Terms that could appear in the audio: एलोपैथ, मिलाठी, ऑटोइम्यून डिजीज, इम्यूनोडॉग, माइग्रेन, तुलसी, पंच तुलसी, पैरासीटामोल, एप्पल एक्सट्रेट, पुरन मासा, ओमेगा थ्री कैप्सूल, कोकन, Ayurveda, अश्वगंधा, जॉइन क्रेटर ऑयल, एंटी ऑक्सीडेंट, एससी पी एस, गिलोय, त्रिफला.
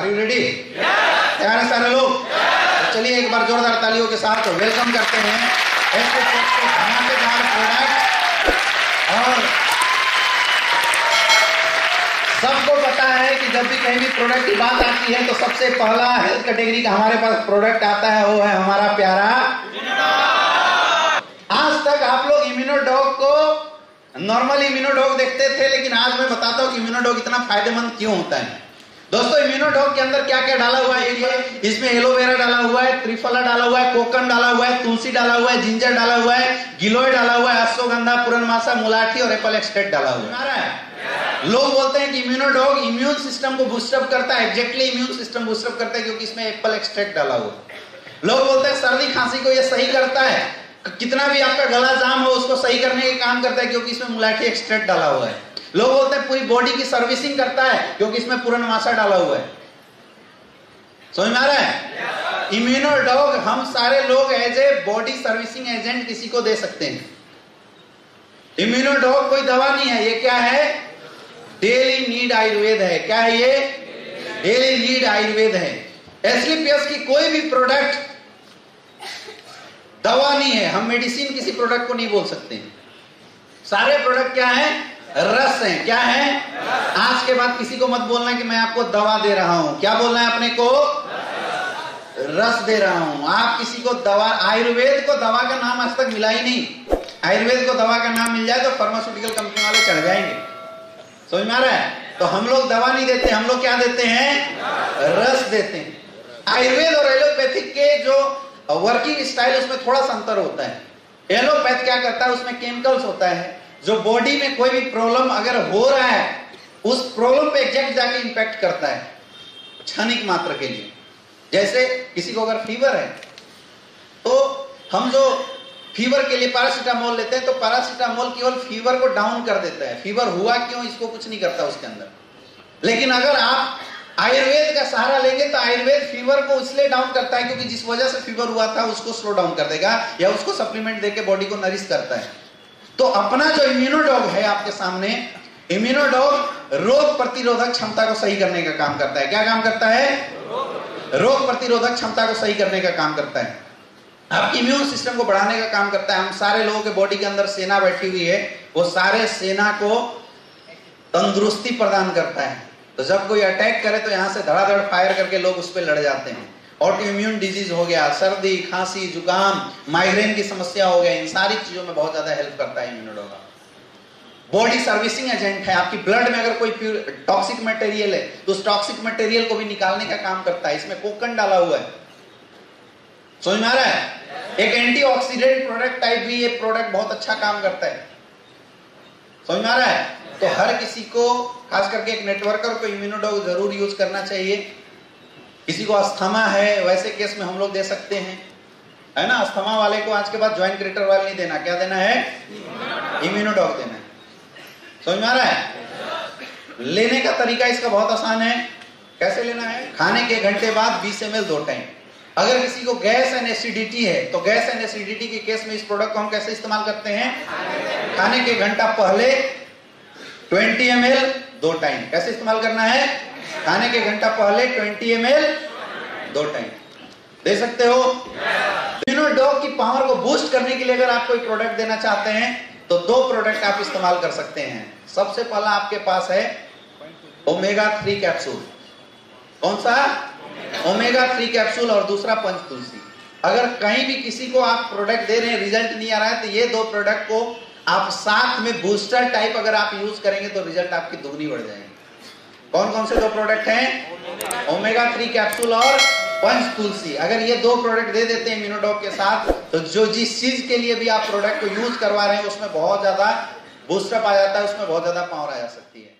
Are you ready? तैयार हैं सारे लोग? चलिए एक बार जोरदार तालियों के साथ वेलकम करते हैं एससी पी एस के धमाकेदार प्रोडक्ट। और सबको पता है कि जब भी कहीं भी प्रोडक्ट की बात आती है तो सबसे पहला हेल्थ कैटेगरी का हमारे पास प्रोडक्ट आता है, वो है हमारा प्यारा इम्यूनोडॉग। आज तक आप लोग इम्यूनोडॉग को नॉर्मल इम्यूनोडॉग देखते थे, लेकिन आज मैं बताता हूँ कि इम्यूनोडॉग इतना फायदेमंद क्यों होता है। दोस्तों इम्यूनोडॉग के अंदर क्या क्या डाला हुआ है, इसमें एलोवेरा डाला हुआ है, त्रिफला डाला हुआ है, कोकन डाला हुआ है, तुलसी डाला हुआ है, जिंजर डाला हुआ है, गिलोय डाला हुआ है, अश्वगंधा, पुरन मासा, मिलाठी और एप्पल एक्सट्रेट डाला हुआ है। लोग बोलते हैं कि इम्यूनोडॉग इम्यून सिस्टम को बूस्टअप करता है। एग्जैक्टली इम्यून सिस्टम बूस्टअप करता है क्योंकि इसमें एप्पल एक्सट्रेट डाला हुआ है। लोग बोलते हैं सर्दी खांसी को यह सही करता है, कितना भी आपका गला जाम हो उसको सही करने के काम करता है क्योंकि इसमें मिलाठी एक्सट्रेट डाला हुआ है। लोग बोलते हैं पूरी बॉडी की सर्विसिंग करता है क्योंकि इसमें पुरन मासा डाला हुआ है। समझ में आ रहा है? इम्यूनोडॉग हम सारे लोग as a body servicing agent किसी को दे सकते हैं। इम्यूनोडॉग कोई दवा नहीं है, ये क्या है, डेली नीड आयुर्वेद है। क्या है ये? डेली नीड आयुर्वेद है। एससी पी एस की कोई भी प्रोडक्ट दवा नहीं है। हम मेडिसिन किसी प्रोडक्ट को नहीं बोल सकते। सारे प्रोडक्ट क्या है, रस है। क्या है? आज के बाद किसी को मत बोलना कि मैं आपको दवा दे रहा हूं। क्या बोलना है अपने को? रस दे रहा हूं। आप किसी को दवा, आयुर्वेद को दवा का नाम आज तक मिला ही नहीं। आयुर्वेद को दवा का नाम मिल जाए तो फार्मास्यूटिकल कंपनी वाले चढ़ जाएंगे। समझ में आ रहा है? तो हम लोग दवा नहीं देते, हम लोग क्या देते हैं, रस देते हैं। आयुर्वेद और एलोपैथिक के जो वर्किंग स्टाइल उसमें थोड़ा सा अंतर होता है। एलोपैथ क्या करता है, उसमें केमिकल्स होता है, जो बॉडी में कोई भी प्रॉब्लम अगर हो रहा है उस प्रॉब्लम पे एग्जैक्ट जाके इंपैक्ट करता है क्षणिक मात्र के लिए। जैसे किसी को अगर फीवर है तो हम जो फीवर के लिए पैरासीटामोल लेते हैं, तो पैरासीटामोल केवल फीवर को डाउन कर देता है। फीवर हुआ क्यों, इसको कुछ नहीं करता उसके अंदर। लेकिन अगर आप आयुर्वेद का सहारा लेंगे तो आयुर्वेद फीवर को इसलिए डाउन करता है क्योंकि जिस वजह से फीवर हुआ था उसको स्लो डाउन कर देगा या उसको सप्लीमेंट देके बॉडी को नरिश करता है। तो अपना जो इम्यूनोडॉग है आपके सामने, इम्यूनोडॉग रोग प्रतिरोधक क्षमता को सही करने का काम करता है। क्या काम करता है? रोग प्रतिरोधक क्षमता को सही करने का काम करता है, आपकी इम्यून सिस्टम को बढ़ाने का काम करता है। हम सारे लोगों के बॉडी के अंदर सेना बैठी हुई है, वो सारे सेना को तंदुरुस्ती प्रदान करता है। तो जब कोई अटैक करे तो यहां से धड़ाधड़ फायर करके लोग उस पर लड़ जाते हैं। ऑटोइम्यून डिजीज हो गया, सर्दी खांसी जुकाम, माइग्रेन की समस्या हो गया, इन सारी चीजों में बहुत ज्यादा हेल्प करता है इम्यूनोडॉग। बॉडी सर्विसिंग एजेंट है। आपकी ब्लड में अगर कोई टॉक्सिक मटेरियल है तो उस टॉक्सिक मटेरियल को भी निकालने का काम करता है। इसमें कोकन डाला हुआ है। समझ में आ रहा है? एक एंटी ऑक्सीडेंट प्रोडक्ट टाइप भी ये प्रोडक्ट बहुत अच्छा काम करता है। समझ में आ रहा है? तो हर किसी को, खास करके एक नेटवर्कर को इम्यूनोडॉग जरूर यूज करना चाहिए। किसी को अस्थमा है, वैसे केस में हम लोग दे सकते हैं, है ना। अस्थमा वाले को आज के बाद जॉइन क्रेटर ऑयल नहीं देना। क्या देना है? इम्यूनोडॉग देना है। समझ में आ रहा है? लेने का तरीका इसका बहुत आसान है। कैसे लेना है? खाने के घंटे बाद 20 ml 2 टाइम। अगर किसी को गैस एंड एसिडिटी है तो गैस एंड एसिडिटी के केस में इस प्रोडक्ट को हम कैसे इस्तेमाल करते हैं, खाने के घंटा पहले 20 ml 2 टाइम। कैसे इस्तेमाल करना है? खाने के घंटा पहले 20 ml 2 टाइम दे सकते हो। इम्यूनोडॉग की पावर को बूस्ट करने के लिए अगर आप कोई प्रोडक्ट देना चाहते हैं तो 2 प्रोडक्ट आप इस्तेमाल कर सकते हैं। सबसे पहला आपके पास है ओमेगा 3 कैप्सूल। कौन सा? Omega 3 capsule. और दूसरा पंच तुलसी। अगर कहीं भी किसी को आप प्रोडक्ट दे रहे हैं, रिजल्ट नहीं आ रहा है, तो ये 2 प्रोडक्ट को आप साथ में बूस्टर टाइप अगर आप यूज करेंगे तो रिजल्ट आपकी दुगनी बढ़ जाएंगे। कौन कौन से 2 प्रोडक्ट हैं? ओमेगा 3 कैप्सूल और पंच तुलसी। अगर ये 2 प्रोडक्ट दे देते हैं इम्यूनोडॉग के साथ तो जो जिस चीज के लिए भी आप प्रोडक्ट को यूज करवा रहे हैं उसमें बहुत ज्यादा बूस्टअप आ जाता है, उसमें बहुत ज्यादा पावर आ जा सकती है।